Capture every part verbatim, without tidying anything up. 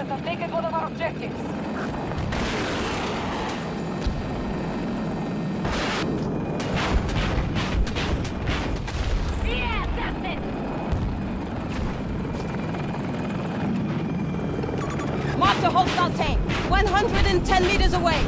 Alliance have taken one of our objectives. one hundred ten meters away.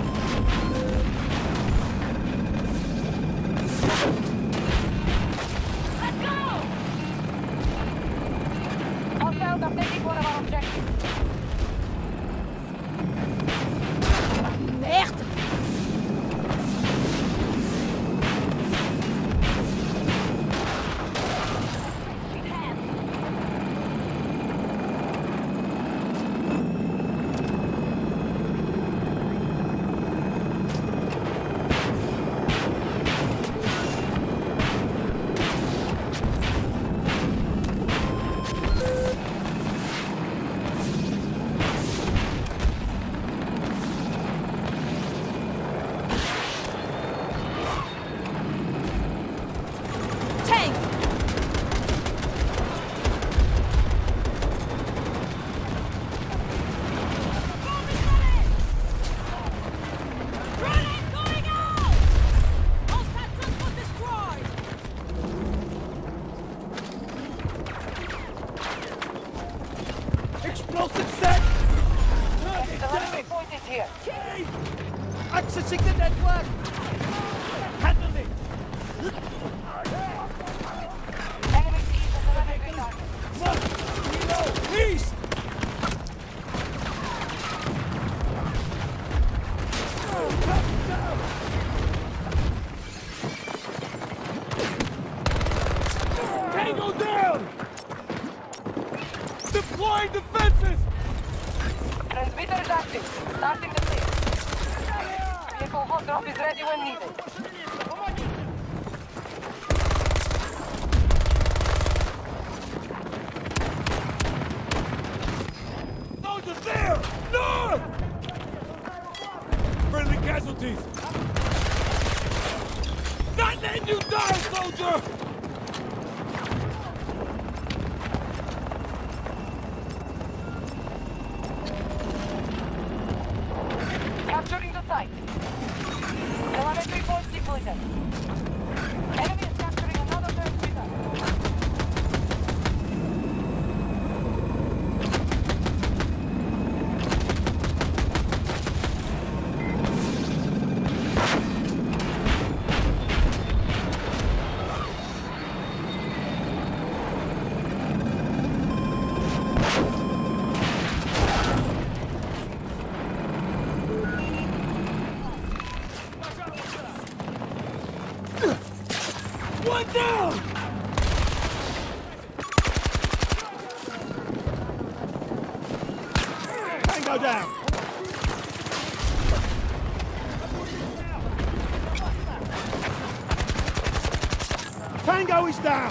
Down!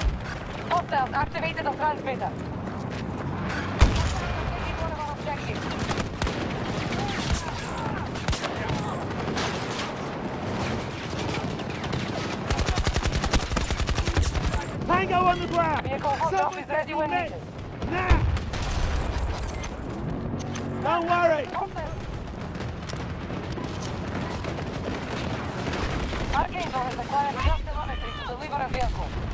Hostiles activated the transmitter. One of our objectives. Tango on the ground! Vehicle hostile is ready when needed. Now! Don't worry! Archangel has acquired enough telemetry to deliver a vehicle.